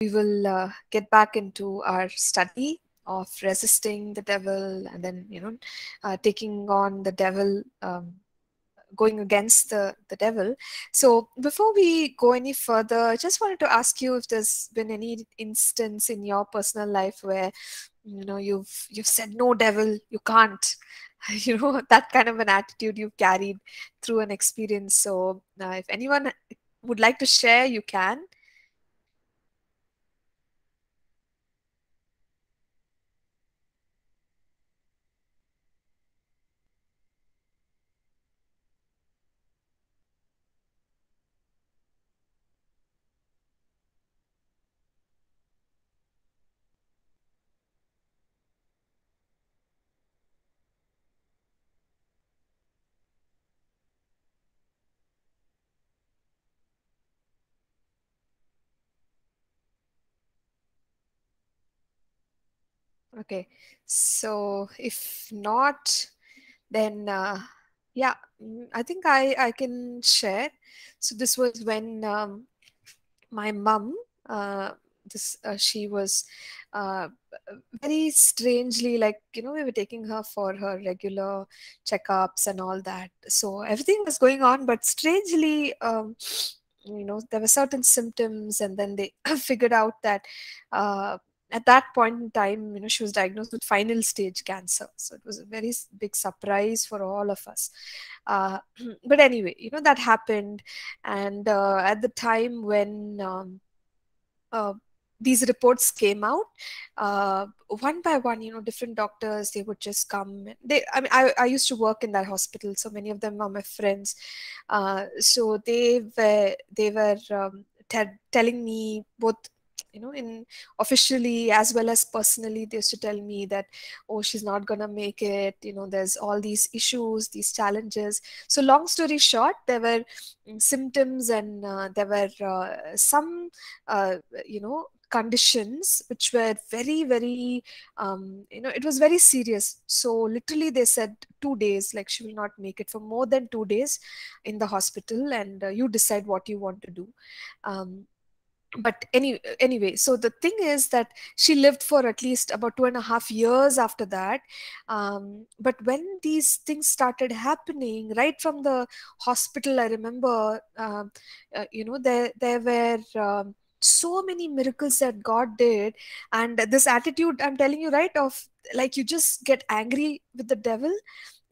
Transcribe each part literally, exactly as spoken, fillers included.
We will uh, get back into our study of resisting the devil, and then, you know, uh, taking on the devil, um, going against the, the devil. So before we go any further, I just wanted to ask you if there's been any instance in your personal life where, you know, you've, you've said, no devil, you can't, you know, that kind of an attitude you've carried through an experience. So uh, if anyone would like to share, you can. Okay, so if not, then uh, yeah, I think I, I can share. So this was when um, my mum, uh, this uh, she was uh, very strangely, like, you know, we were taking her for her regular checkups and all that. So everything was going on, but strangely, um, you know, there were certain symptoms, and then they figured out that uh, at that point in time, you know, she was diagnosed with final stage cancer. So it was a very big surprise for all of us. Uh, but anyway, you know, that happened. And uh, at the time when um, uh, these reports came out, uh, one by one, you know, different doctors, they would just come. They, I mean, I, I used to work in that hospital, so many of them are my friends. Uh, so they were, they were um, te telling me both, you know, in officially as well as personally, they used to tell me that, oh, she's not gonna make it, you know, there's all these issues, these challenges. So long story short, there were symptoms and uh, there were uh, some, uh, you know, conditions which were very, very, um, you know, it was very serious. So literally they said two days, like she will not make it for more than two days in the hospital, and uh, you decide what you want to do. Um, But any, anyway, so the thing is that she lived for at least about two and a half years after that. Um, but when these things started happening, right from the hospital, I remember, uh, uh, you know, there, there were um, so many miracles that God did. And this attitude, I'm telling you, right, of like you just get angry with the devil.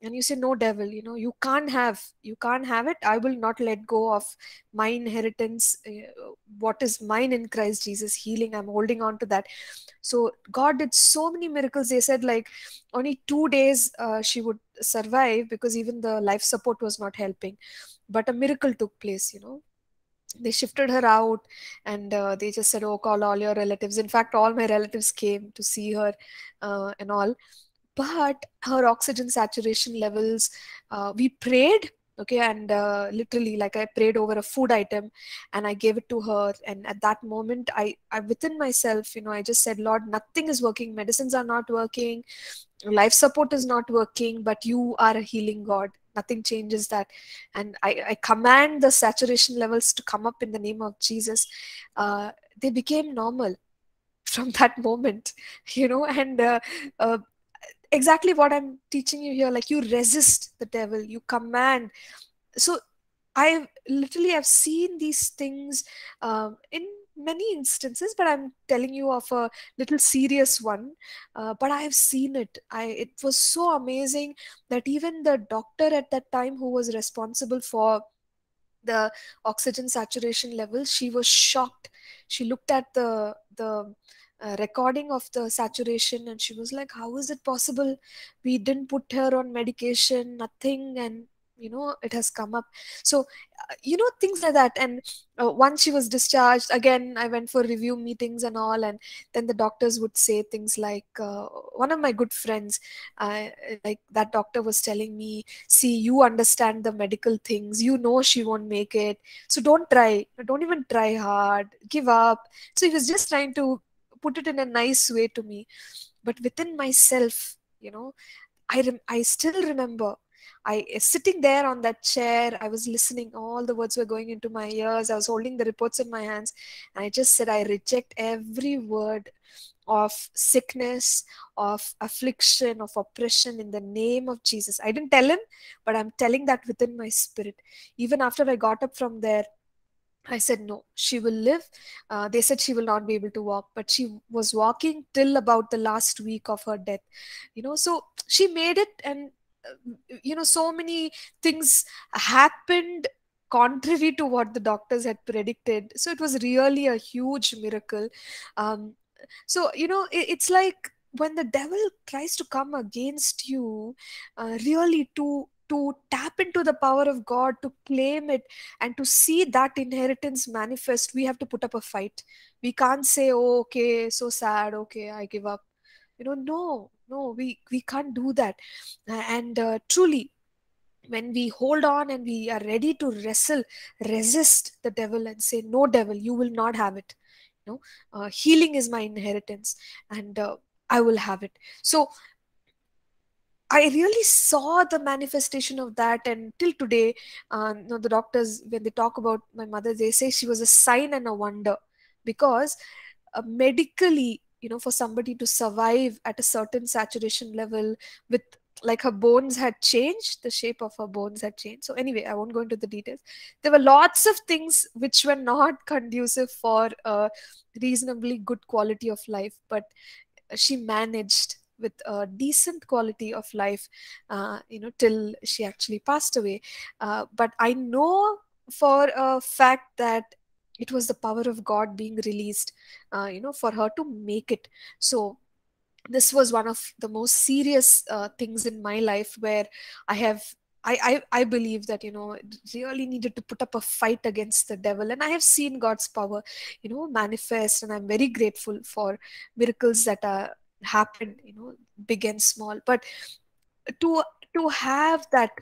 And you say, no devil, you know, you can't have, you can't have it. I will not let go of my inheritance. What is mine in Christ Jesus, healing, I'm holding on to that. So God did so many miracles. They said like only two days uh, she would survive, because even the life support was not helping. But a miracle took place, you know. They shifted her out, and uh, they just said, oh, call all your relatives. In fact, all my relatives came to see her uh, and all. But her oxygen saturation levels, uh, we prayed, okay, and uh, literally, like, I prayed over a food item and I gave it to her. And at that moment, I, I within myself, you know, I just said, Lord, nothing is working. Medicines are not working. Life support is not working, but you are a healing God. Nothing changes that. And I, I command the saturation levels to come up in the name of Jesus. Uh, they became normal from that moment, you know, and uh, uh, exactly what I'm teaching you here, like you resist the devil, you command. So I literally have seen these things um, in many instances, but I'm telling you of a little serious one, uh, but I've seen it. I, it was so amazing that even the doctor at that time who was responsible for the oxygen saturation level, she was shocked. She looked at the, the, Uh, recording of the saturation, and she was like, how is it possible? We didn't put her on medication, nothing, and you know, it has come up. So uh, you know, things like that. And uh, once she was discharged, again I went for review meetings and all, and then the doctors would say things like, uh, one of my good friends, uh, like that doctor was telling me, see, you understand the medical things, you know she won't make it, so don't try, don't even try hard, give up. So he was just trying to put it in a nice way to me. But within myself, you know, I, rem I still remember I sitting there on that chair, I was listening, all the words were going into my ears, I was holding the reports in my hands, and I just said, I reject every word of sickness, of affliction, of oppression in the name of Jesus. I didn't tell him, but I'm telling that within my spirit. Even after I got up from there, I said, no, she will live. Uh, they said she will not be able to walk, but she was walking till about the last week of her death. You know, so she made it, and, uh, you know, so many things happened contrary to what the doctors had predicted. So it was really a huge miracle. Um, so, you know, it, it's like when the devil tries to come against you, uh, really to to tap into the power of God, to claim it, and to see that inheritance manifest, we have to put up a fight. We can't say, oh, okay, so sad, okay, I give up. You know, no, no, we, we can't do that. And uh, truly, when we hold on and we are ready to wrestle, resist the devil and say, no, devil, you will not have it. You know, uh, healing is my inheritance, and uh, I will have it. So, I really saw the manifestation of that, and till today, um, you know, the doctors, when they talk about my mother, they say she was a sign and a wonder, because uh, medically, you know, for somebody to survive at a certain saturation level with, like, her bones had changed, the shape of her bones had changed. So anyway, I won't go into the details. There were lots of things which were not conducive for a reasonably good quality of life, but she managed with a decent quality of life, uh, you know, till she actually passed away. Uh, but I know for a fact that it was the power of God being released, uh, you know, for her to make it. So this was one of the most serious uh, things in my life where I have, I, I, I believe that, you know, it really needed to put up a fight against the devil. And I have seen God's power, you know, manifest. And I'm very grateful for miracles that are happened, you know, big and small. But to to have that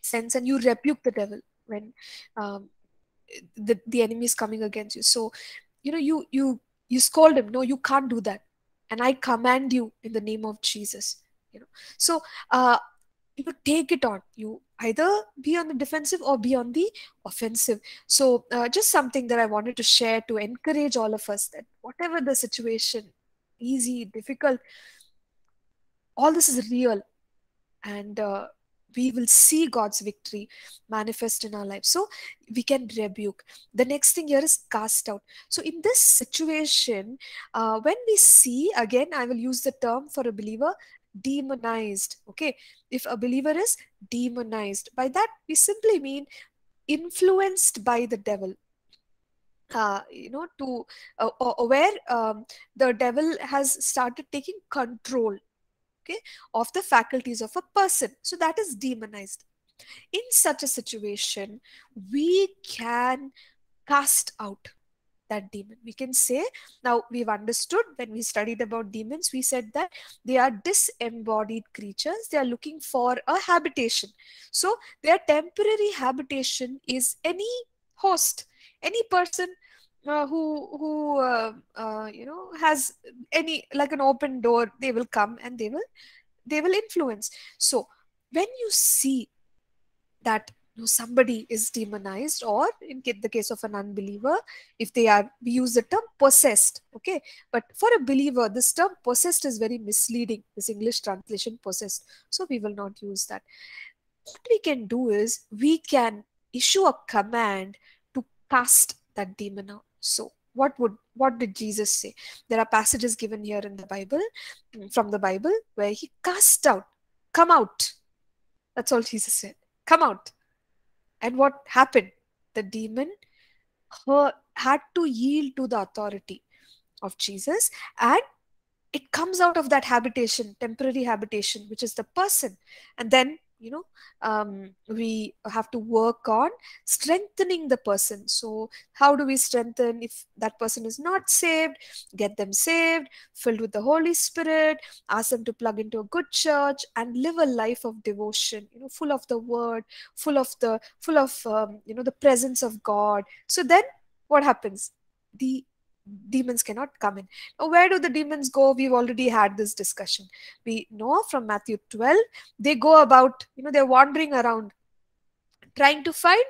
sense, and you rebuke the devil when um, the the enemy is coming against you. So, you know, you you you scold him. No, you can't do that. And I command you in the name of Jesus. You know, so uh, you take it on. You either be on the defensive or be on the offensive. So uh, just something that I wanted to share to encourage all of us that whatever the situation, easy, difficult, all this is real, and uh, we will see God's victory manifest in our life. So we can rebuke. The next thing here is cast out. So in this situation, uh, when we see, again, I will use the term for a believer, demonized. Okay, if a believer is demonized, by that we simply mean influenced by the devil. Uh, you know, to uh, or where um, the devil has started taking control, okay, of the faculties of a person. So that is demonized. In such a situation, we can cast out that demon. We can say, now we've understood when we studied about demons, we said that they are disembodied creatures. They are looking for a habitation. So their temporary habitation is any host, any person uh, who, who uh, uh, you know, has any, like an open door, they will come and they will, they will influence. So when you see that, you know, somebody is demonized, or in the case of an unbeliever, if they are, we use the term possessed, okay? But for a believer, this term possessed is very misleading, this English translation possessed. So we will not use that. What we can do is, we can issue a command cast that demon out. So what would, what did Jesus say? There are passages given here in the Bible, from the Bible, where he cast out, come out. That's all Jesus said. Come out. And what happened? The demon her, had to yield to the authority of Jesus, and it comes out of that habitation, temporary habitation, which is the person. And then, you know, um, we have to work on strengthening the person. So how do we strengthen? If that person is not saved, get them saved, filled with the Holy Spirit, ask them to plug into a good church and live a life of devotion, you know, full of the word, full of the, full of, um, you know, the presence of God. So then what happens? The demons cannot come in. Now, where do the demons go? We've already had this discussion. We know from Matthew twelve, they go about, you know, they're wandering around trying to find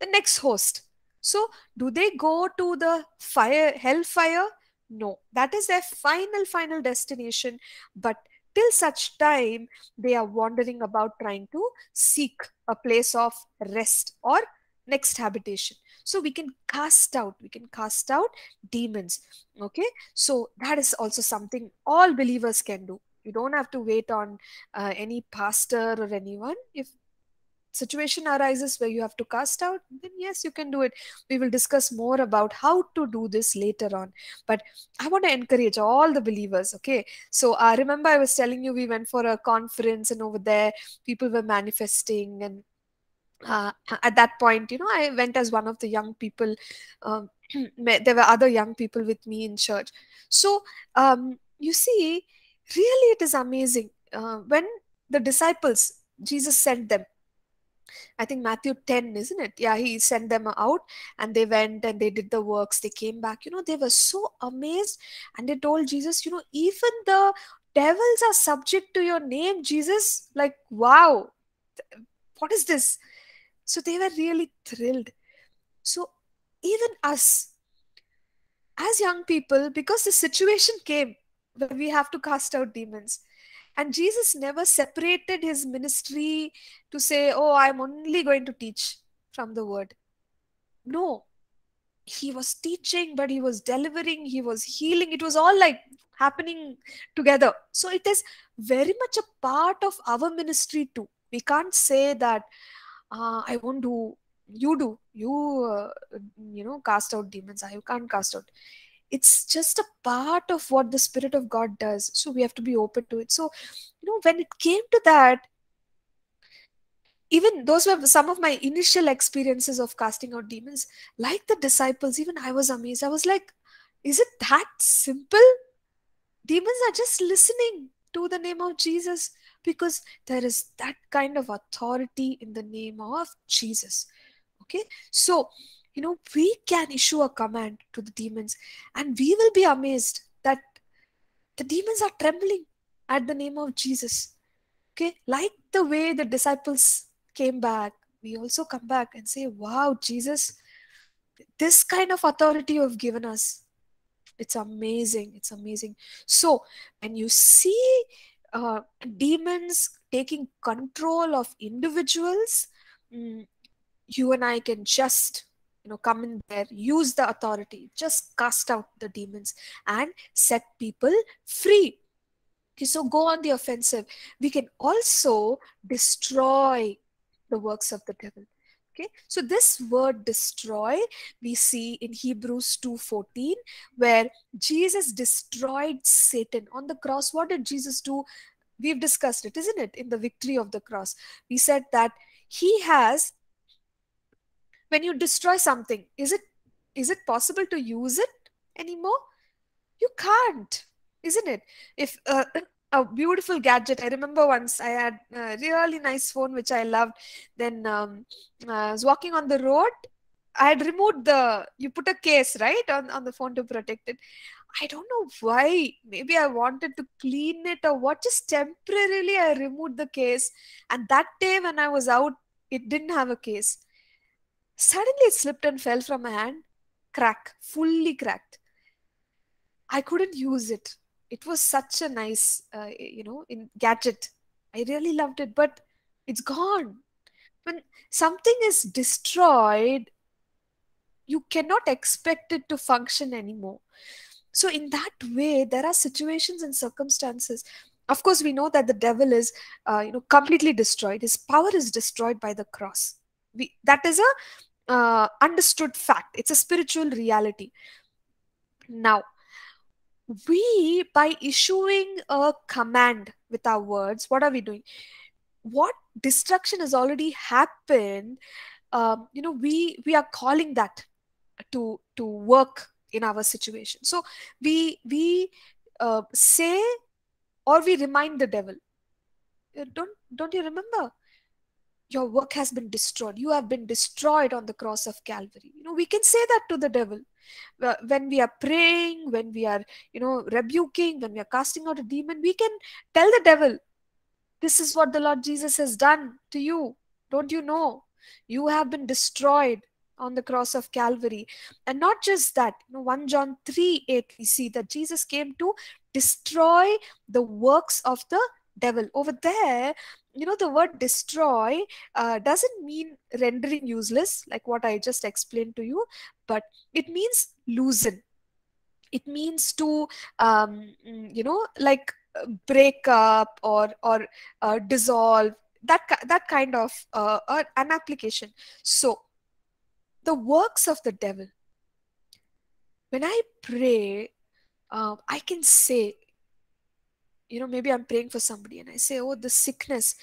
the next host. So do they go to the fire, hellfire? No, that is their final, final destination. But till such time, they are wandering about trying to seek a place of rest or next habitation. So we can cast out, we can cast out demons. Okay, so that is also something all believers can do. You don't have to wait on uh, any pastor or anyone. If situation arises where you have to cast out, then yes, you can do it. We will discuss more about how to do this later on. But I want to encourage all the believers, okay? So I uh, remember I was telling you, we went for a conference and over there, people were manifesting. And uh, at that point, you know, I went as one of the young people. Um, there were other young people with me in church. So um, you see, really it is amazing. Uh, when the disciples, Jesus sent them, I think Matthew ten, isn't it? Yeah, he sent them out and they went and they did the works. They came back. You know, they were so amazed and they told Jesus, you know, even the devils are subject to your name, Jesus. Like, wow, what is this? So they were really thrilled. So even us as young people, because the situation came where we have to cast out demons, and Jesus never separated his ministry to say, oh, I'm only going to teach from the word. No, he was teaching, but he was delivering, he was healing. It was all like happening together. So it is very much a part of our ministry too. We can't say that uh, I won't do, you do, you, uh, you know, cast out demons. I can't cast out. It's just a part of what the Spirit of God does. So we have to be open to it. So, you know, when it came to that, even those were some of my initial experiences of casting out demons. Like the disciples, even I was amazed. I was like, is it that simple? Demons are just listening to the name of Jesus because there is that kind of authority in the name of Jesus. Okay, so you know, we can issue a command to the demons and we will be amazed that the demons are trembling at the name of Jesus. Okay, like the way the disciples came back, we also come back and say, wow, Jesus, this kind of authority you have given us. It's amazing. It's amazing. So when you see uh, demons taking control of individuals, mm, you and I can just, you know, come in there, use the authority, just cast out the demons and set people free. Okay, so go on the offensive. We can also destroy the works of the devil. Okay, so this word destroy, we see in Hebrews two fourteen, where Jesus destroyed Satan on the cross. What did Jesus do? We've discussed it, isn't it? In the victory of the cross, we said that he has. When you destroy something, is it is it possible to use it anymore? You can't, isn't it? If uh, a beautiful gadget, I remember once I had a really nice phone which I loved. Then um, I was walking on the road. I had removed the, you put a case, right, on, on the phone to protect it. I don't know why. Maybe I wanted to clean it or what. Just temporarily I removed the case. And that day when I was out, it didn't have a case. Suddenly it slipped and fell from my hand, crack, fully cracked. I couldn't use it. It was such a nice, uh, you know, in gadget. I really loved it, but it's gone. When something is destroyed, you cannot expect it to function anymore. So in that way, there are situations and circumstances. Of course, we know that the devil is, uh, you know, completely destroyed. His power is destroyed by the cross. We, that is a uh, understood fact. It's a spiritual reality. Now, we, by issuing a command with our words, what are we doing? What destruction has already happened, um, you know, we, we are calling that to, to work in our situation. So we, we uh, say, or we remind the devil, don't, don't you remember? your work has been destroyed. You have been destroyed on the cross of Calvary. You know, we can say that to the devil. When we are praying, when we are, you know, rebuking, when we are casting out a demon, we can tell the devil, this is what the Lord Jesus has done to you. Don't you know? You have been destroyed on the cross of Calvary. And not just that, you know, first John three eight, we see that Jesus came to destroy the works of the devil. Over there, you know, the word destroy uh, doesn't mean rendering useless, like what I just explained to you, but it means loosen. It means to, um, you know, like break up or or uh, dissolve, that, that kind of uh, uh, an application. So, the works of the devil. When I pray, uh, I can say, you know, maybe I'm praying for somebody and I say, oh, the sickness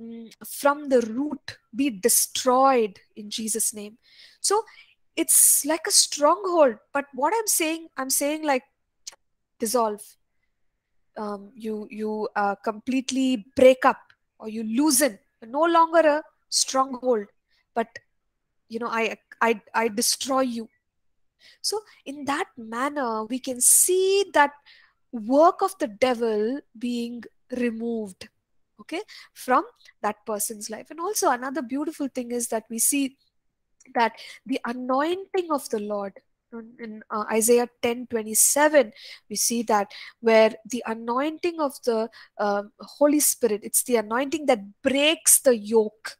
mm, from the root be destroyed in Jesus' name. So it's like a stronghold. But what I'm saying, I'm saying like dissolve. Um, you you uh, completely break up or you loosen. You're no longer a stronghold, but you know, I, I, I destroy you. So in that manner, we can see that work of the devil being removed, okay, from that person's life. And also another beautiful thing is that we see that the anointing of the Lord in uh, Isaiah ten twenty-seven, we see that where the anointing of the uh, Holy Spirit, it's the anointing that breaks the yoke.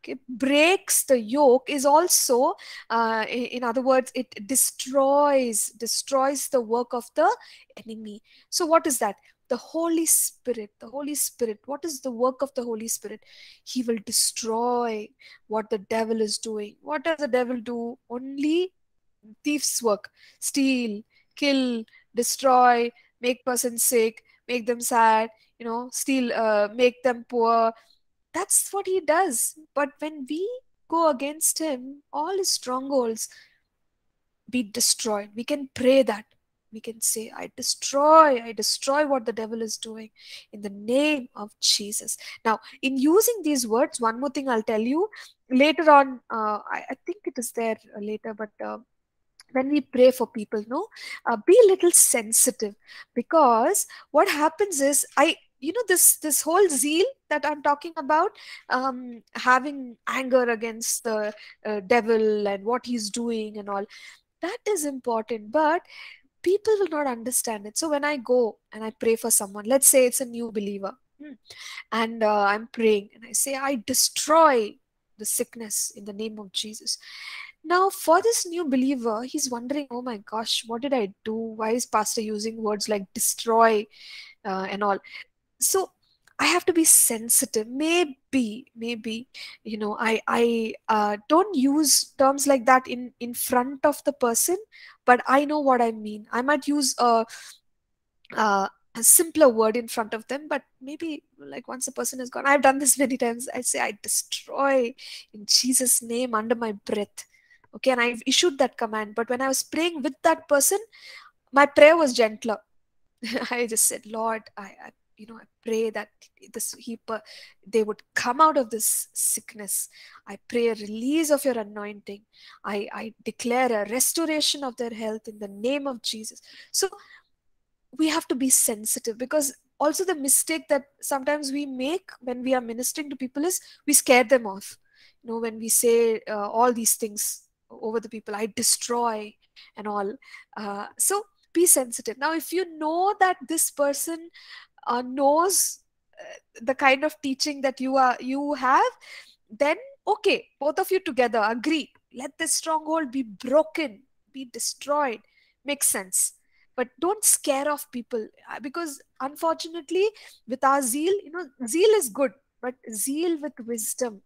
Okay, breaks the yoke is also, uh, in, in other words, it destroys, destroys the work of the enemy. So what is that? The Holy Spirit, the Holy Spirit, what is the work of the Holy Spirit? He will destroy what the devil is doing. What does the devil do? Only thief's work, steal, kill, destroy, make person sick, make them sad, you know, steal, uh, make them poor. That's what he does. But when we go against him, all his strongholds be destroyed. We can pray that. We can say, I destroy, I destroy what the devil is doing in the name of Jesus. Now, in using these words, one more thing I'll tell you. Later on, uh, I, I think it is there later, but uh, when we pray for people, no, uh, be a little sensitive, because what happens is, I... you know, this, this whole zeal that I'm talking about, um, having anger against the uh, devil and what he's doing and all, that is important, but people will not understand it. So when I go and I pray for someone, let's say it's a new believer, and uh, I'm praying and I say, I destroy the sickness in the name of Jesus. Now, for this new believer, he's wondering, oh my gosh, what did I do? Why is pastor using words like destroy uh, and all? So I have to be sensitive. Maybe, maybe, you know, I, I uh, don't use terms like that in, in front of the person, but I know what I mean. I might use a, a, a simpler word in front of them, but maybe like once the person is gone, I've done this many times, I say, I destroy in Jesus' name under my breath. Okay, and I've issued that command. But when I was praying with that person, my prayer was gentler. I just said, Lord, I, I you know, I pray that this he, they would come out of this sickness. I pray a release of your anointing. I, I declare a restoration of their health in the name of Jesus. So we have to be sensitive, because also the mistake that sometimes we make when we are ministering to people is we scare them off. You know, when we say uh, all these things over the people, I destroy and all. Uh, so be sensitive. Now, if you know that this person Uh, knows uh, the kind of teaching that you are you have, then okay, both of you together agree, let this stronghold be broken, be destroyed. Makes sense. But don't scare off people, because unfortunately with our zeal, you know, zeal is good, but zeal with wisdom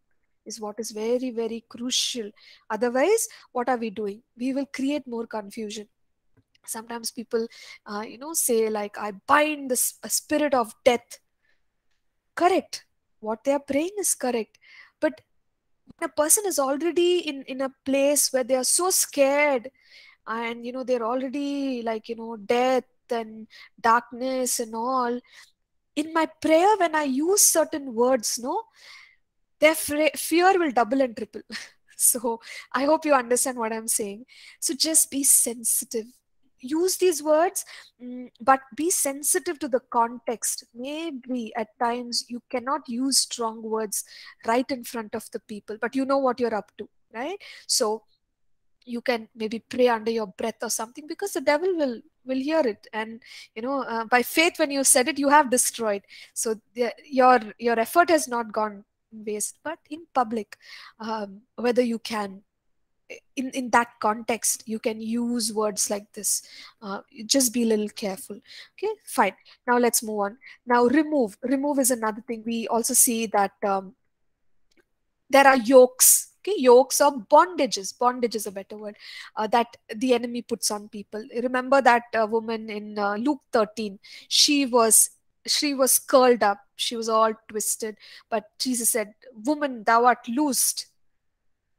is what is very, very crucial. Otherwise, what are we doing? We will create more confusion. Sometimes people, uh, you know, say like, I bind the spirit of death. Correct. What they are praying is correct. But when a person is already in, in a place where they are so scared and, you know, they're already like, you know, death and darkness and all. In my prayer, when I use certain words, no, their fear will double and triple. So I hope you understand what I'm saying. So just be sensitive. Use these words, but be sensitive to the context. Maybe at times you cannot use strong words right in front of the people, but you know what you're up to, right? So you can maybe pray under your breath or something, because the devil will will hear it. And, you know, uh, by faith, when you said it, you have destroyed. So the, your, your effort has not gone waste. But in public, um, whether you can, in, in that context, you can use words like this. Uh, just be a little careful. Okay, fine. Now let's move on. Now remove. Remove is another thing. We also see that um, there are yokes. Okay, yokes or bondages. Bondage is a better word uh, that the enemy puts on people. Remember that uh, woman in uh, Luke thirteen. She was she was curled up. She was all twisted. But Jesus said, "Woman, thou art loosed."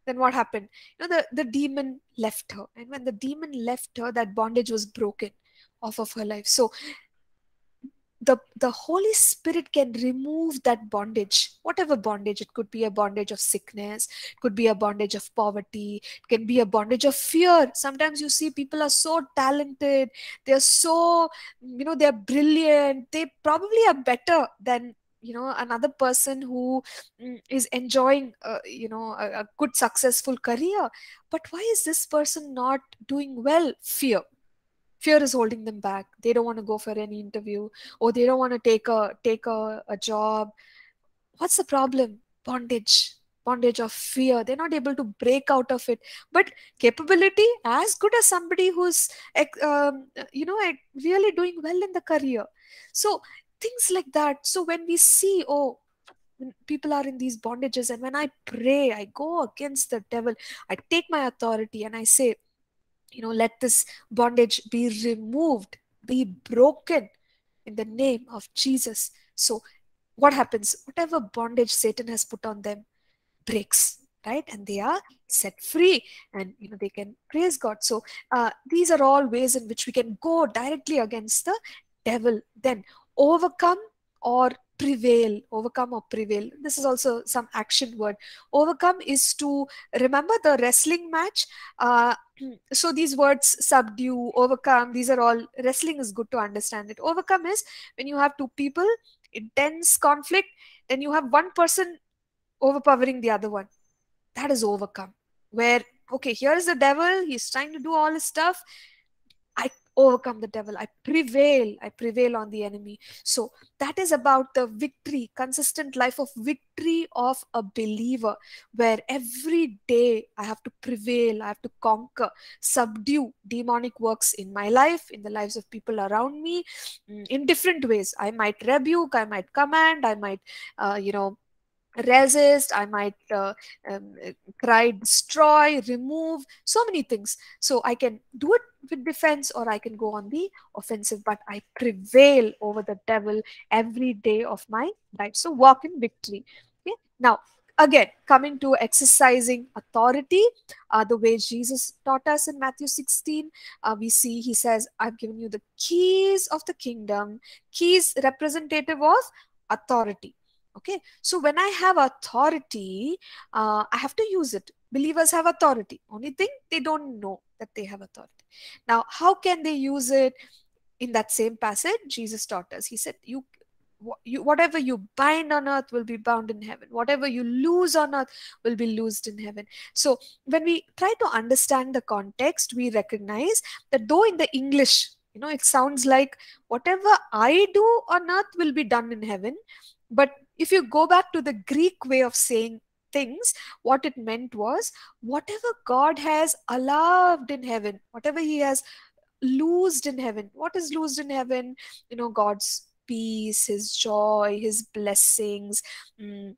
Then what happened? You know, the the demon left her, and when the demon left her, that bondage was broken off of her life. So The, the Holy Spirit can remove that bondage, whatever bondage. It could be a bondage of sickness, it could be a bondage of poverty, it can be a bondage of fear. Sometimes you see people are so talented, they're so, you know, they're brilliant, they probably are better than, you know, another person who is enjoying, uh, you know, a, a good successful career. But why is this person not doing well? Fear. Fear is holding them back. They don't want to go for any interview, or they don't want to take a take a, a job. What's the problem? Bondage. Bondage of fear. They're not able to break out of it. But capability, as good as somebody who's um, you know, really doing well in the career. So things like that. So when we see, oh, when people are in these bondages, and when I pray, I go against the devil. I take my authority and I say, you know, let this bondage be removed, be broken in the name of Jesus. So what happens? Whatever bondage Satan has put on them breaks, right? And they are set free, and, you know, they can praise God. So uh, these are all ways in which we can go directly against the devil. Then overcome or prevail. Overcome or prevail. This is also some action word. Overcome is to remember the wrestling match. Uh, so these words, subdue, overcome, these are all, wrestling is good to understand it. Overcome is when you have two people, intense conflict, then you have one person overpowering the other one. That is overcome. Where, okay, here is the devil, he's trying to do all his stuff. I overcome the devil. I prevail. I prevail on the enemy. So that is about the victory, consistent life of victory of a believer, where every day I have to prevail. I have to conquer, subdue demonic works in my life, in the lives of people around me, in different ways. I might rebuke. I might command. I might, uh, you know, resist. I might uh, um, try, destroy, remove, so many things. So I can do it with defense, or I can go on the offensive, but I prevail over the devil every day of my life. So walk in victory. Okay. Now, again, coming to exercising authority, uh, the way Jesus taught us in Matthew sixteen, uh, we see he says, I've given you the keys of the kingdom. Keys representative of authority. Okay, so when I have authority, uh, I have to use it. Believers have authority. Only thing, they don't know that they have authority. Now, how can they use it? In that same passage, Jesus taught us. He said, "You, you, whatever you bind on earth will be bound in heaven. Whatever you lose on earth will be loosed in heaven." So when we try to understand the context, we recognize that though in the English, you know, it sounds like whatever I do on earth will be done in heaven. But if you go back to the Greek way of saying things, what it meant was, whatever God has allowed in heaven, whatever he has loosed in heaven. What is loosed in heaven? You know, God's peace, his joy, his blessings. Mm.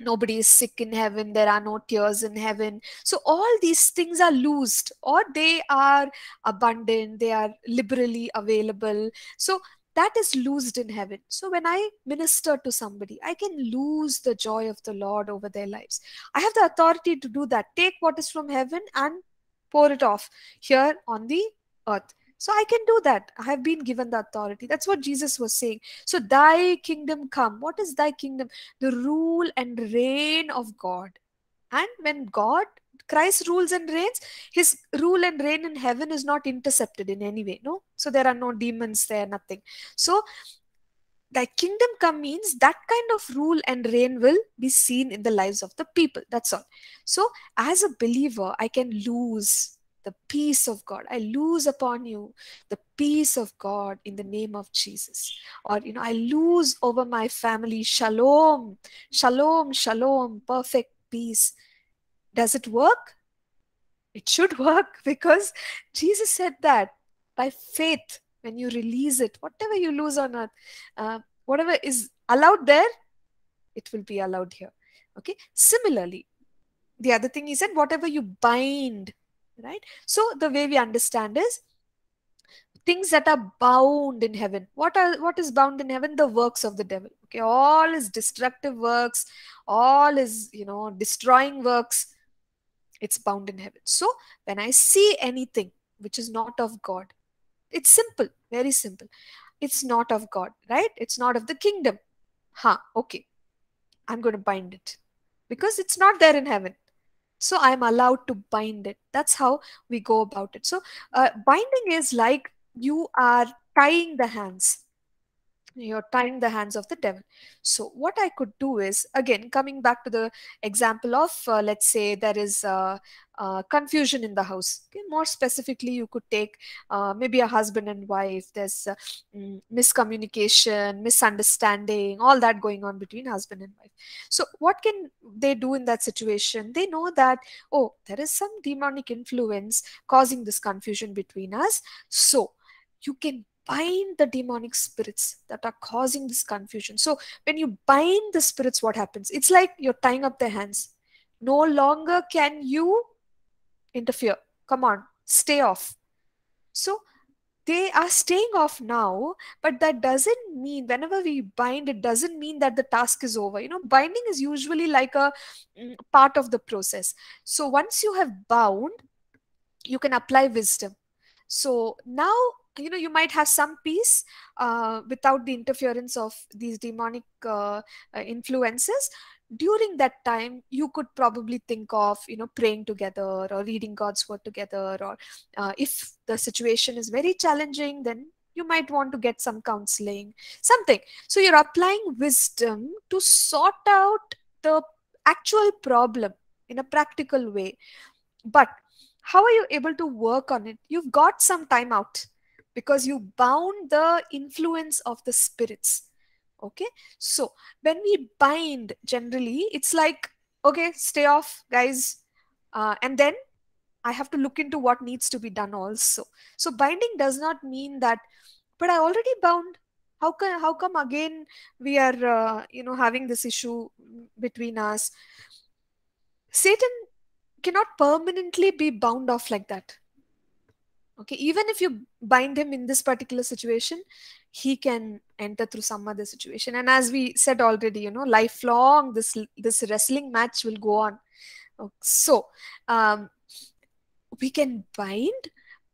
Nobody is sick in heaven. There are no tears in heaven. So all these things are loosed, or they are abundant. They are liberally available. So that is loosed in heaven. So when I minister to somebody, I can loose the joy of the Lord over their lives. I have the authority to do that. Take what is from heaven and pour it off here on the earth. So I can do that. I have been given the authority. That's what Jesus was saying. So thy kingdom come. What is thy kingdom? The rule and reign of God. And when God, Christ rules and reigns, his rule and reign in heaven is not intercepted in any way. No. So there are no demons there, nothing. So thy kingdom come means that kind of rule and reign will be seen in the lives of the people. That's all. So as a believer, I can lose the peace of God. I lose upon you the peace of God in the name of Jesus. Or, you know, I lose over my family. Shalom, shalom, shalom, perfect peace. Does it work? It should work, because Jesus said that by faith, when you release it, whatever you lose on earth, uh, whatever is allowed there, it will be allowed here. Okay. Similarly, the other thing he said, whatever you bind, right? So the way we understand is things that are bound in heaven. What are what is bound in heaven? The works of the devil. Okay, all his destructive works, all his, you know, destroying works, it's bound in heaven. So when I see anything which is not of God, it's simple, very simple. It's not of God, right? It's not of the kingdom. Huh, okay. I'm going to bind it because it's not there in heaven. So I'm allowed to bind it. That's how we go about it. So uh, binding is like you are tying the hands. You're tying the hands of the devil. So what I could do is, again, coming back to the example of, uh, let's say there is uh, uh, confusion in the house. Okay? More specifically, you could take uh, maybe a husband and wife. There's uh, miscommunication, misunderstanding, all that going on between husband and wife. So what can they do in that situation? They know that, oh, there is some demonic influence causing this confusion between us. So you can bind the demonic spirits that are causing this confusion. So when you bind the spirits, what happens? It's like you're tying up their hands. No longer can you interfere. Come on, stay off. So they are staying off now, but that doesn't mean, whenever we bind, it doesn't mean that the task is over. You know, binding is usually like a mm, part of the process. So once you have bound, you can apply wisdom. So now, you know, you might have some peace uh, without the interference of these demonic uh, influences. During that time, you could probably think of, you know, praying together or reading God's word together. Or uh, if the situation is very challenging, then you might want to get some counseling, something. So you're applying wisdom to sort out the actual problem in a practical way. But how are you able to work on it? You've got some time out, because you bound the influence of the spirits. Okay. So when we bind, generally, it's like, okay, stay off, guys. Uh, and then I have to look into what needs to be done also. So binding does not mean that, but I already bound. How can, how come again we are, uh, you know, having this issue between us? Satan cannot permanently be bound off like that. Okay, even if you bind him in this particular situation, he can enter through some other situation. And as we said already, you know, lifelong, this this wrestling match will go on. Okay, so um, we can bind,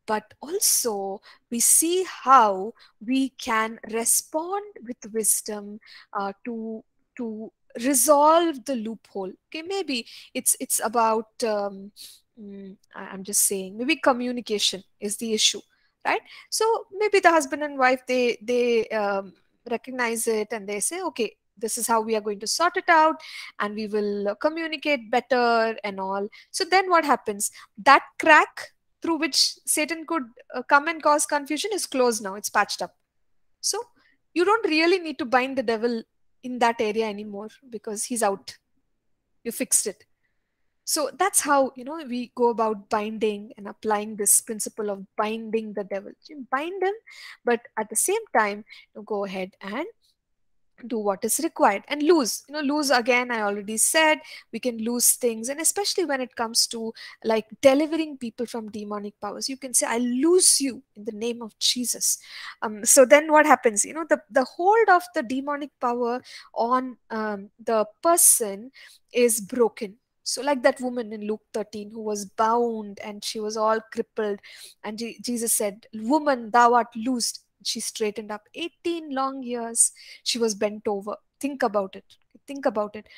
but also we see how we can respond with wisdom uh, to to resolve the loophole. Okay, maybe it's it's about. Um, I'm just saying, maybe communication is the issue, right? So maybe the husband and wife, they they um, recognize it and they say, okay, this is how we are going to sort it out, and we will communicate better and all. So then what happens? That crack through which Satan could uh, come and cause confusion is closed now. It's patched up. So you don't really need to bind the devil in that area anymore, because he's out. You fixed it. So that's how, you know, we go about binding and applying this principle of binding the devil. You bind him, but at the same time, you go ahead and do what is required and lose. You know, lose again, I already said, we can lose things. And especially when it comes to like delivering people from demonic powers, you can say, I lose you in the name of Jesus. Um, so then what happens? You know, the, the hold of the demonic power on um, the person is broken. So like that woman in Luke thirteen who was bound and she was all crippled, and G Jesus said, "Woman, thou art loosed." She straightened up. eighteen long years she was bent over. Think about it. Think about it.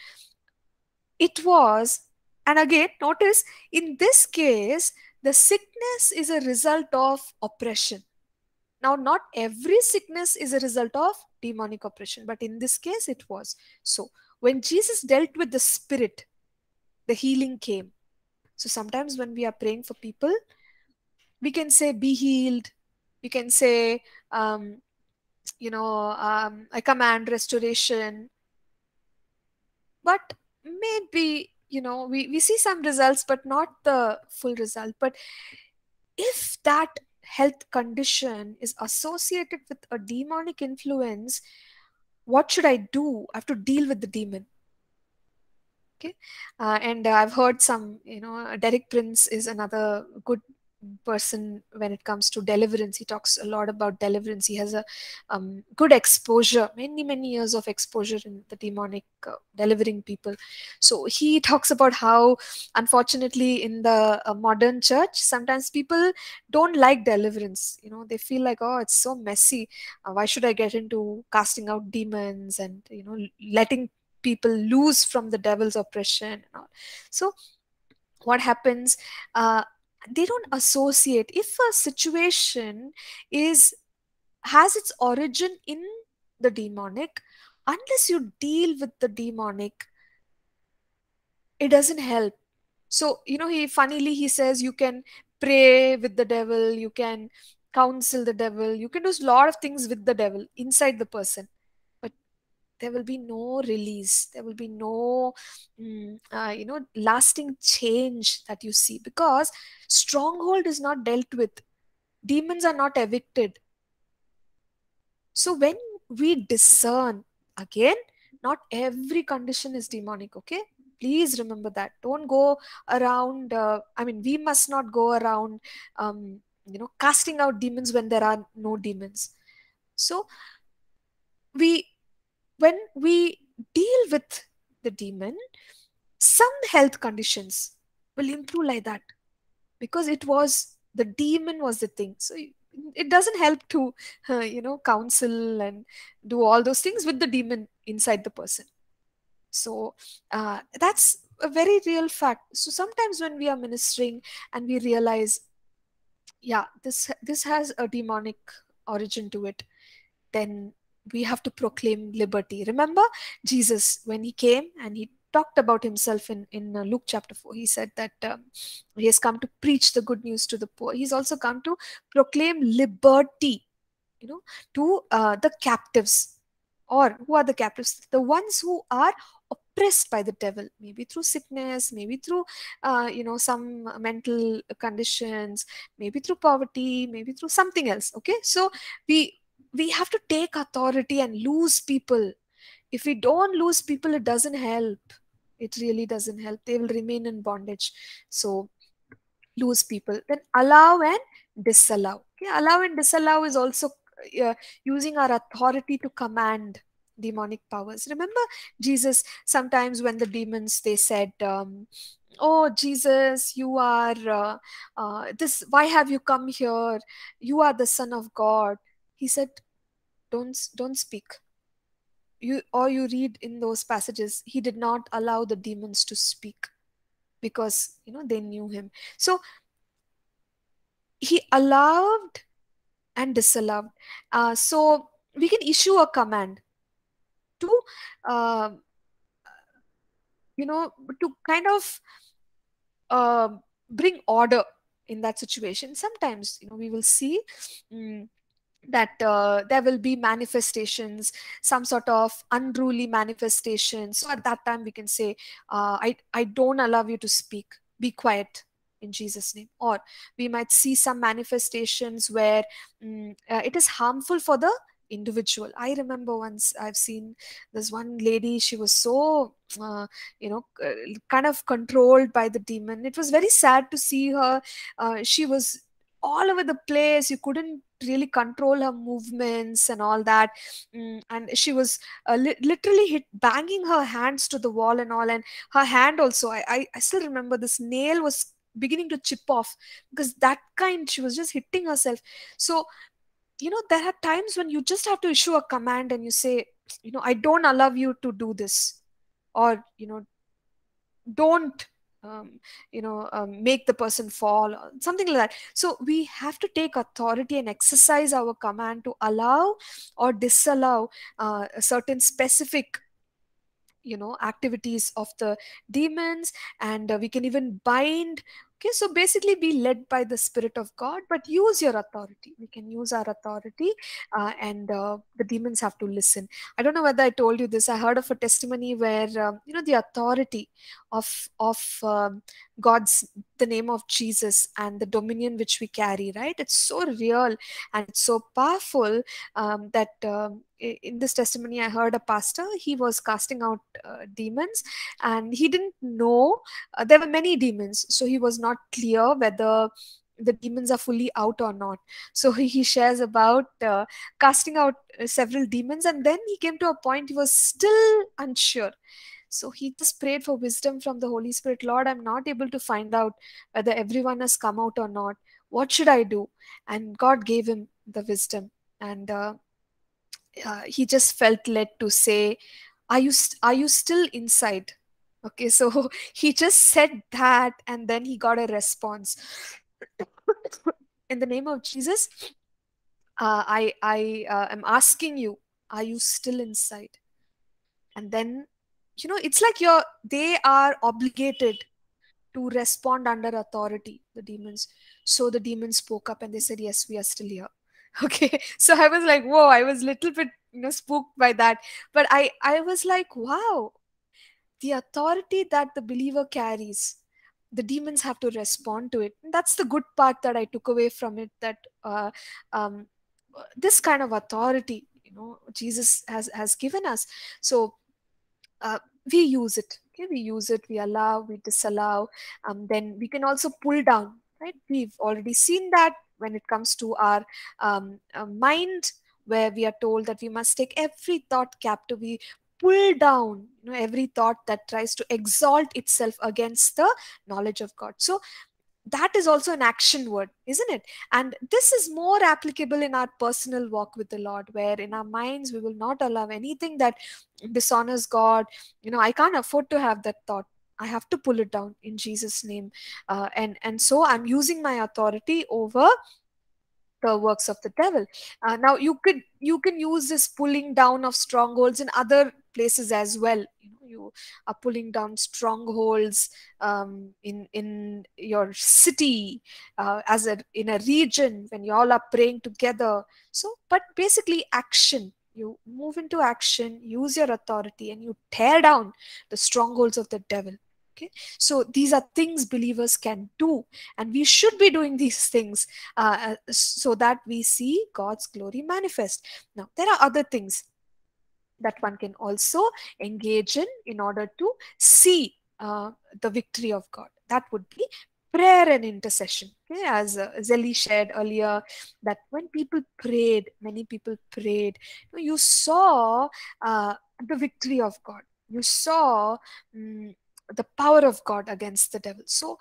It was, and again, notice in this case, the sickness is a result of oppression. Now, not every sickness is a result of demonic oppression, but in this case it was. So when Jesus dealt with the spirit, the healing came. So sometimes when we are praying for people, we can say, "Be healed." You can say, um, you know, um, "I command restoration." But maybe, you know, we, we see some results, but not the full result. But if that health condition is associated with a demonic influence, what should I do? I have to deal with the demon. Okay. Uh, and uh, I've heard some, you know, Derek Prince is another good person when it comes to deliverance. He talks a lot about deliverance. He has a um, good exposure, many, many years of exposure in the demonic, uh, delivering people. So he talks about how, unfortunately, in the uh, modern church, sometimes people don't like deliverance. You know, they feel like, "Oh, it's so messy. Uh, why should I get into casting out demons and, you know, letting people loose from the devil's oppression?" So what happens? Uh, They don't associate. If a situation is has its origin in the demonic, unless you deal with the demonic, it doesn't help. So, you know, he funnily he says you can pray with the devil, you can counsel the devil, you can do a lot of things with the devil inside the person. There will be no release. There will be no, mm, uh, you know, lasting change that you see, because stronghold is not dealt with. Demons are not evicted. So when we discern, again, not every condition is demonic, okay? Please remember that. Don't go around, uh, I mean, we must not go around, um, you know, casting out demons when there are no demons. So we... when we deal with the demon, some health conditions will improve like that, because it was, the demon was the thing. So it doesn't help to, uh, you know, counsel and do all those things with the demon inside the person. So uh, that's a very real fact. So sometimes when we are ministering and we realize, yeah, this, this has a demonic origin to it, then we have to proclaim liberty. Remember Jesus, when he came and he talked about himself in, in Luke chapter four, he said that um, he has come to preach the good news to the poor. He's also come to proclaim liberty, you know, to uh, the captives. Or who are the captives? The ones who are oppressed by the devil, maybe through sickness, maybe through, uh, you know, some mental conditions, maybe through poverty, maybe through something else. Okay. So we, We have to take authority and lose people. If we don't lose people, it doesn't help. It really doesn't help. They will remain in bondage. So lose people. Then allow and disallow. Okay? Allow and disallow is also uh, using our authority to command demonic powers. Remember Jesus, sometimes when the demons, they said, um, "Oh, Jesus, you are, uh, uh, this. Why have you come here? You are the Son of God." He said, don't, don't speak. You, or you read in those passages, he did not allow the demons to speak because, you know, they knew him. So he allowed and disallowed. Uh, so we can issue a command to, uh, you know, to kind of uh, bring order in that situation. Sometimes, you know, we will see... Um, that uh, there will be manifestations, some sort of unruly manifestations. So at that time we can say, uh, I, I don't allow you to speak, be quiet in Jesus' name. Or we might see some manifestations where um, uh, it is harmful for the individual. I remember once I've seen this one lady, she was so, uh, you know, kind of controlled by the demon. It was very sad to see her. Uh, she was all over the place. You couldn't really control her movements and all that. And she was uh, li literally hit banging her hands to the wall and all. And her hand also, I, I, I still remember this nail was beginning to chip off, because that kind, she was just hitting herself. So, you know, there are times when you just have to issue a command and you say, you know, I don't allow you to do this, or, you know, don't, um, you know, um, make the person fall, or something like that. So we have to take authority and exercise our command to allow or disallow uh, a certain specific, you know, activities of the demons, and uh, we can even bind. Okay, so basically be led by the Spirit of God, but use your authority. We can use our authority, uh, and uh, the demons have to listen. I don't know whether I told you this. I heard of a testimony where, um, you know, the authority of, of um, God's, the name of Jesus and the dominion which we carry, right? It's so real and it's so powerful um, that um, in this testimony, I heard a pastor, he was casting out uh, demons, and he didn't know, uh, there were many demons. So he was not clear whether the demons are fully out or not. So he, he shares about uh, casting out several demons. And then he came to a point, he was still unsure. So he just prayed for wisdom from the Holy Spirit. Lord, I'm not able to find out whether everyone has come out or not. What should I do? And God gave him the wisdom. And uh, uh, he just felt led to say, are you, are you still inside? Okay, so he just said that, and then he got a response. In the name of Jesus, uh, I, I uh, am asking you, are you still inside? And then, you know, it's like you're, they are obligated to respond under authority, the demons. So the demons spoke up and they said, yes, we are still here. Okay, so I was like, whoa, I was a little bit, you know, spooked by that. But I, I was like, wow, the authority that the believer carries, the demons have to respond to it. And that's the good part that I took away from it, that uh, um, this kind of authority, you know, Jesus has, has given us. So uh, we use it, okay? We use it, we allow, we disallow. Um, then we can also pull down, right? We've already seen that when it comes to our um, uh, mind, where we are told that we must take every thought captive. We pull down, you know, every thought that tries to exalt itself against the knowledge of God. So that is also an action word, isn't it? And this is more applicable in our personal walk with the Lord, where in our minds, we will not allow anything that dishonors God. You know, I can't afford to have that thought. I have to pull it down in Jesus' name. Uh, and, and so I'm using my authority over the works of the devil. Uh, now, you could you can use this pulling down of strongholds in other places as well. You know, you are pulling down strongholds um, in in your city, uh, as a in a region, when you all are praying together. So, but basically, action. You move into action, use your authority, and you tear down the strongholds of the devil. Okay, so these are things believers can do, and we should be doing these things uh, so that we see God's glory manifest. Now, there are other things that one can also engage in in order to see uh, the victory of God. That would be prayer and intercession. Okay? As uh, Zeli shared earlier, that when people prayed, many people prayed, you saw uh, the victory of God. You saw um, the power of God against the devil. So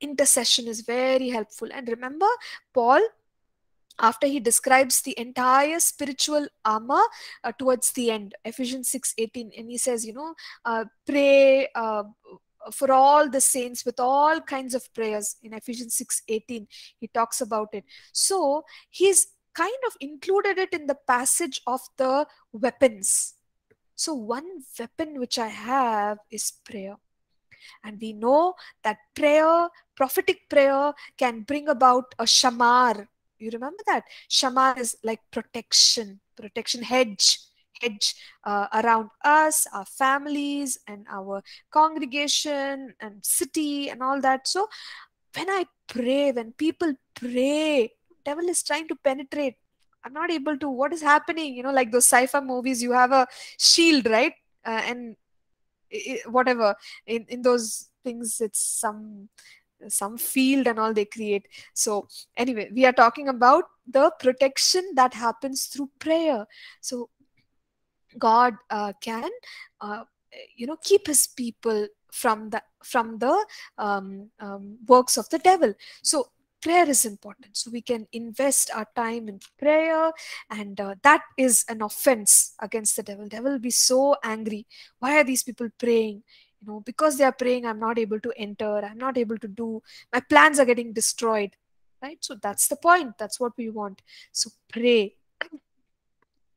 intercession is very helpful. And remember, Paul, after he describes the entire spiritual armor uh, towards the end, Ephesians six eighteen, and he says, you know, uh, pray uh, for all the saints with all kinds of prayers. In Ephesians six eighteen, he talks about it. So he's kind of included it in the passage of the weapons. So one weapon which I have is prayer. And we know that prayer, prophetic prayer, can bring about a shamar. You remember that? Shamar is like protection, protection hedge, hedge uh, around us, our families, and our congregation, and city, and all that. So when I pray, when people pray, devil is trying to penetrate. I'm not able to, what is happening? You know, like those sci-fi movies, you have a shield, right? Uh, and it, whatever, in, in those things, it's some some field and all they create. So anyway, we are talking about the protection that happens through prayer. So God uh, can, uh, you know, keep his people from the from the um, um, works of the devil. So prayer is important. So we can invest our time in prayer, and uh, that is an offense against the devil. Devil will be so angry. Why are these people praying? You know, because they are praying, I'm not able to enter. I'm not able to do. My plans are getting destroyed, right? So that's the point. That's what we want. So pray.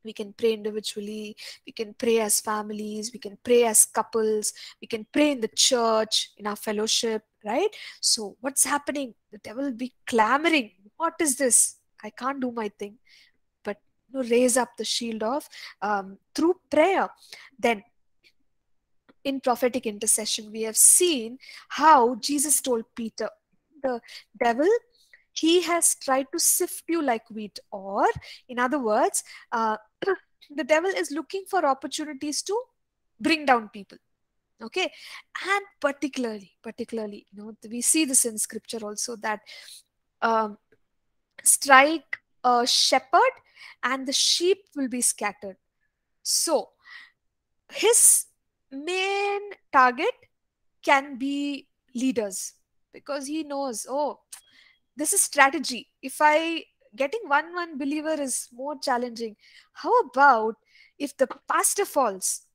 We can pray individually, we can pray as families, we can pray as couples, we can pray in the church, in our fellowship, right? So what's happening? The devil will be clamoring. What is this? I can't do my thing. But you know, raise up the shield of um, through prayer. Then in prophetic intercession, we have seen how Jesus told Peter, the devil, he has tried to sift you like wheat. Or in other words, uh, the devil is looking for opportunities to bring down people. Okay. And particularly, particularly, you know, we see this in scripture also, that um, strike a shepherd and the sheep will be scattered. So his main target can be leaders, because he knows, oh, this is strategy. If I getting one one believer is more challenging, how about if the pastor falls?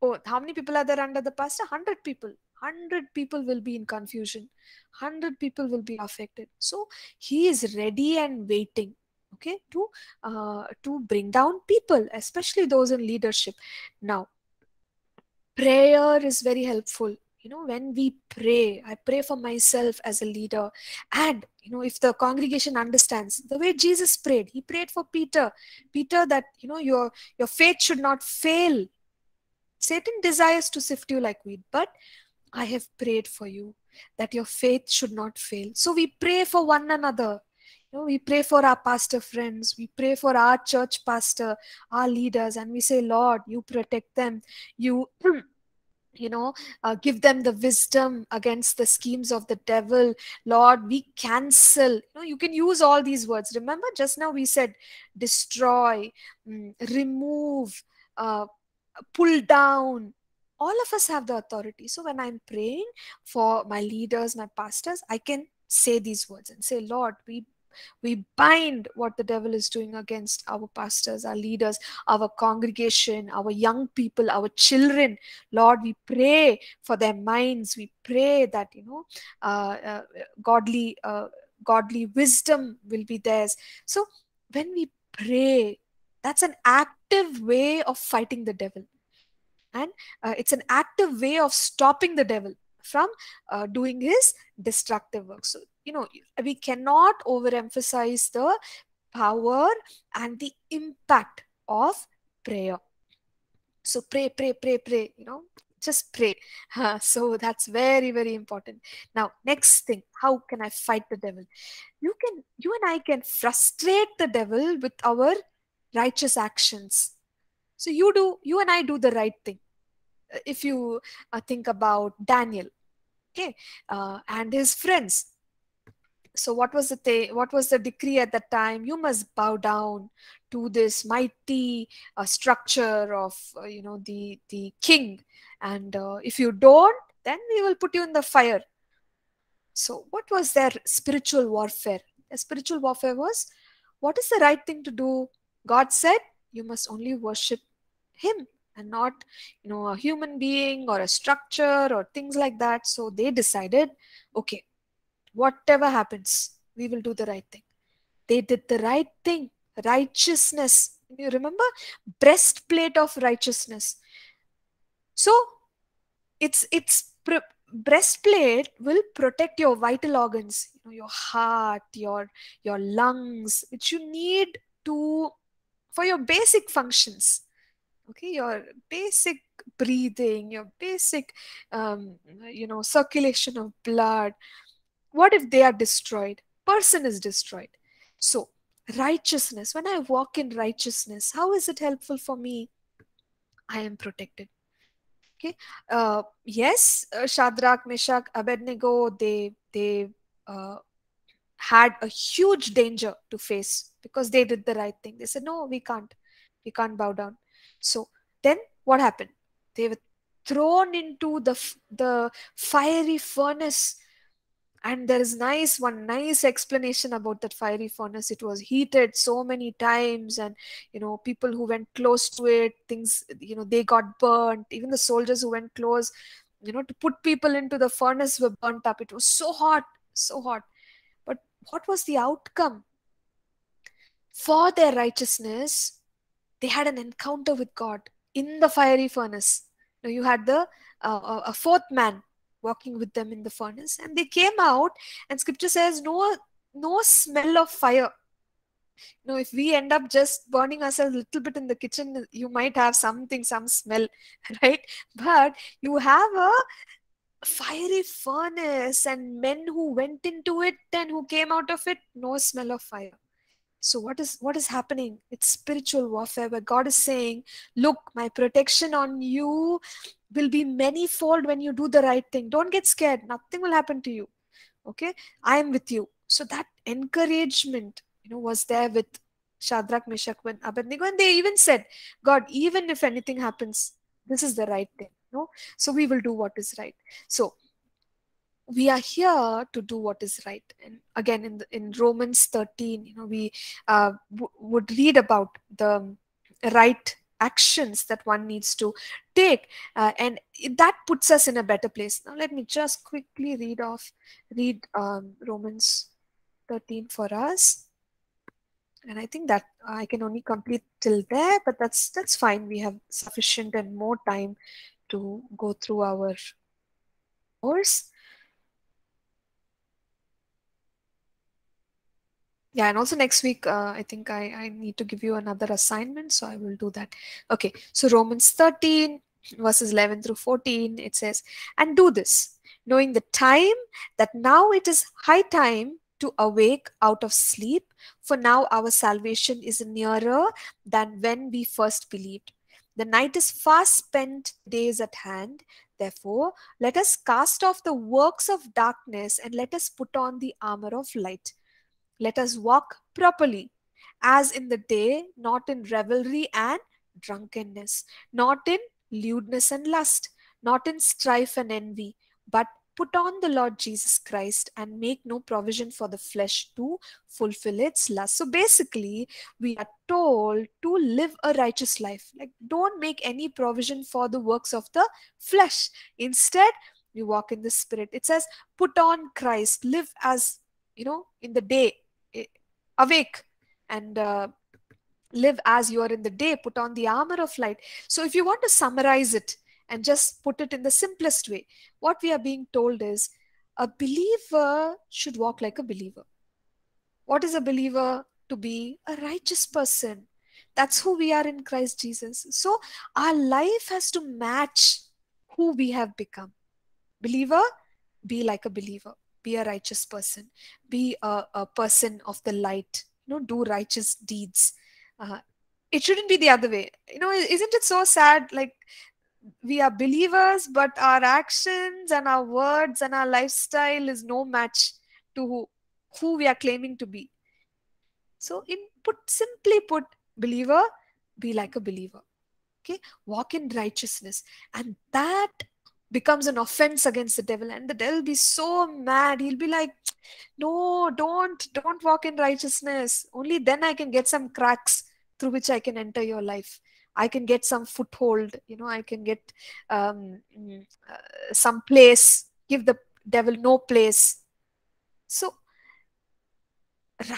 Oh, how many people are there under the pastor? one hundred people. one hundred people will be in confusion. one hundred people will be affected. So he is ready and waiting, okay, to uh, to bring down people, especially those in leadership. Now, prayer is very helpful. You know, when we pray, I pray for myself as a leader. And, you know, if the congregation understands the way Jesus prayed, he prayed for Peter, Peter, that, you know, your, your faith should not fail. Satan desires to sift you like wheat, but I have prayed for you that your faith should not fail. So we pray for one another. You know, we pray for our pastor friends, we pray for our church pastor, our leaders, and we say, Lord, you protect them. You you know, uh, give them the wisdom against the schemes of the devil. Lord, we cancel. You know, you can use all these words. Remember, just now we said destroy, mm, remove, uh, pull down. All of us have the authority. So when I'm praying for my leaders, my pastors, I can say these words and say, Lord, we We bind what the devil is doing against our pastors, our leaders, our congregation, our young people, our children. Lord, we pray for their minds. We pray that, you know, uh, uh, godly, uh, godly wisdom will be theirs. So when we pray, that's an active way of fighting the devil. And uh, it's an active way of stopping the devil from uh, doing his destructive work. So, you know, we cannot overemphasize the power and the impact of prayer. So pray, pray, pray, pray, you know, just pray. Uh, so that's very, very important. Now, next thing, how can I fight the devil? You can, you and I can frustrate the devil with our righteous actions. So you do, you and I do the right thing. If you uh, think about Daniel, okay, uh, and his friends. So what was the what was the decree at that time? You must bow down to this mighty uh, structure of uh, you know, the the king, and uh, if you don't, then we will put you in the fire. So what was their spiritual warfare? Their spiritual warfare was, what is the right thing to do? God said you must only worship him, and not, you know, a human being or a structure or things like that. So they decided, okay, whatever happens, we will do the right thing. They did the right thing, righteousness. You remember, breastplate of righteousness. So it's it's breastplate will protect your vital organs, you know, your heart, your your lungs, which you need to for your basic functions. Okay, your basic breathing, your basic, um, you know, circulation of blood. What if they are destroyed? Person is destroyed. So righteousness, when I walk in righteousness, how is it helpful for me? I am protected. Okay. Uh, yes, uh, Shadrach, Meshach, Abednego, they they uh, had a huge danger to face because they did the right thing. They said, no, we can't. We can't bow down. So then what happened? They were thrown into the, the fiery furnace. And there is nice one nice explanation about that fiery furnace. It was heated so many times, and you know, people who went close to it, things, you know, they got burnt. Even the soldiers who went close, you know, to put people into the furnace were burnt up. It was so hot, so hot. But what was the outcome? For their righteousness, they had an encounter with God in the fiery furnace. Now you had the uh, a fourth man walking with them in the furnace, and they came out, and scripture says no no smell of fire. You know, if we end up just burning ourselves a little bit in the kitchen, you might have something, some smell, right? But you have a fiery furnace, and men who went into it and who came out of it, no smell of fire. So what is what is happening? It's spiritual warfare, where God is saying, look, my protection on you will be many-fold when you do the right thing. Don't get scared. Nothing will happen to you. Okay? I am with you. So that encouragement, you know, was there with Shadrach, Meshach, and Abednego. And they even said, God, even if anything happens, this is the right thing. No? So we will do what is right. So we are here to do what is right. And again, in the, in Romans thirteen, you know, we uh, w would read about the right actions that one needs to take, uh, and that puts us in a better place. Now let me just quickly read off read um, Romans thirteen for us, and I think that I can only complete till there, but that's that's fine. We have sufficient and more time to go through our course. Yeah, and also next week, uh, I think I, I need to give you another assignment, so I will do that. Okay, so Romans thirteen, verses eleven through fourteen, it says, and do this, knowing the time, that now it is high time to awake out of sleep, for now our salvation is nearer than when we first believed. The night is fast spent, day is at hand. Therefore, let us cast off the works of darkness, and let us put on the armor of light. Let us walk properly, as in the day, not in revelry and drunkenness, not in lewdness and lust, not in strife and envy, but put on the Lord Jesus Christ, and make no provision for the flesh to fulfill its lust. So basically, we are told to live a righteous life. Like, don't make any provision for the works of the flesh. Instead, you walk in the Spirit. It says, put on Christ, live as, you know, in the day. Awake and uh, live as you are in the day. Put on the armor of light. So if you want to summarize it and just put it in the simplest way, what we are being told is a believer should walk like a believer. What is a believer? To be a righteous person. That's who we are in Christ Jesus. So our life has to match who we have become. Believer, be like a believer. Be a righteous person. Be a, a person of the light. You know, do righteous deeds. Uh, it shouldn't be the other way. You know, isn't it so sad? Like, we are believers, but our actions and our words and our lifestyle is no match to who, who we are claiming to be. So, in put simply put, believer, be like a believer. Okay, walk in righteousness, and that becomes an offense against the devil, and the devil will be so mad. He'll be like, no, don't, don't walk in righteousness. Only then I can get some cracks through which I can enter your life. I can get some foothold, you know, I can get um, uh, some place, give the devil no place. So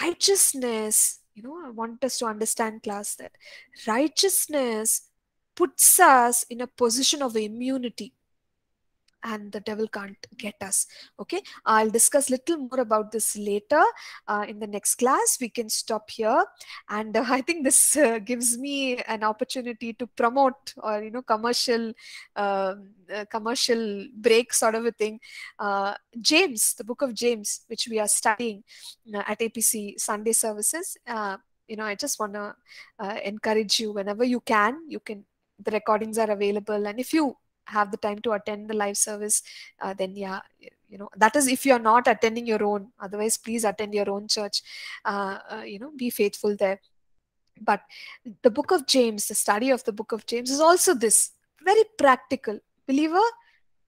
righteousness, you know, I want us to understand, class, that righteousness puts us in a position of immunity, and the devil can't get us. Okay, I'll discuss little more about this later uh, in the next class. We can stop here, and uh, I think this uh, gives me an opportunity to promote, or you know, commercial uh, uh, commercial break sort of a thing. Uh, James, the book of James, which we are studying uh, at A P C Sunday services. Uh, you know, I just want to uh, encourage you whenever you can. You can. The recordings are available, and if you have the time to attend the live service, uh, then yeah, you know, that is if you're not attending your own. Otherwise, please attend your own church. Uh, uh, you know, be faithful there. But the book of James, the study of the book of James is also this, very practical. Believer,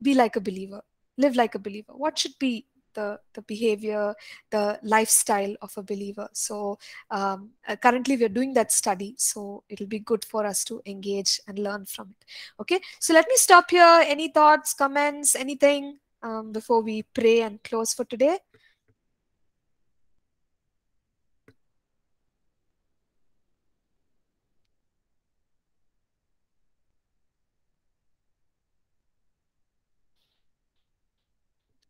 be like a believer. Live like a believer. What should be the, the behavior, the lifestyle of a believer? So um, uh, currently we're doing that study. So it'll be good for us to engage and learn from it. Okay, so let me stop here. Any thoughts, comments, anything um, before we pray and close for today?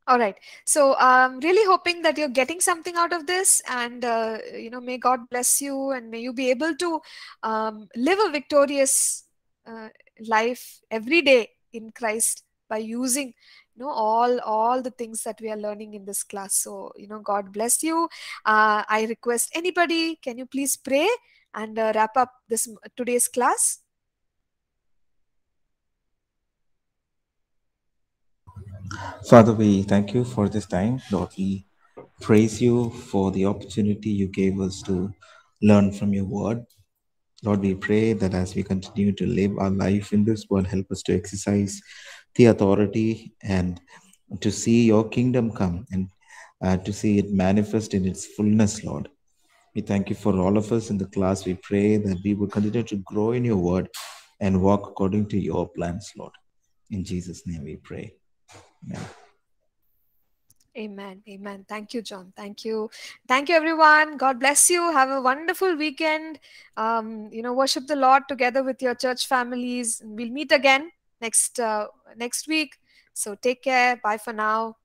All right. So I'm um, really hoping that you're getting something out of this, and, uh, you know, may God bless you, and may you be able to um, live a victorious uh, life every day in Christ by using, you know, all, all the things that we are learning in this class. So, you know, God bless you. Uh, I request anybody, can you please pray and uh, wrap up this today's class? Father, we thank you for this time. Lord, we praise you for the opportunity you gave us to learn from your word. Lord, we pray that as we continue to live our life in this world, help us to exercise the authority and to see your kingdom come and uh, to see it manifest in its fullness, Lord. We thank you for all of us in the class. We pray that we will continue to grow in your word and walk according to your plans, Lord. In Jesus' name we pray. Yeah. Amen. Amen. Thank you, John. Thank you. Thank you, everyone. God bless you. Have a wonderful weekend. Um, you know, worship the Lord together with your church families. We'll meet again next uh, next week. So take care. Bye for now.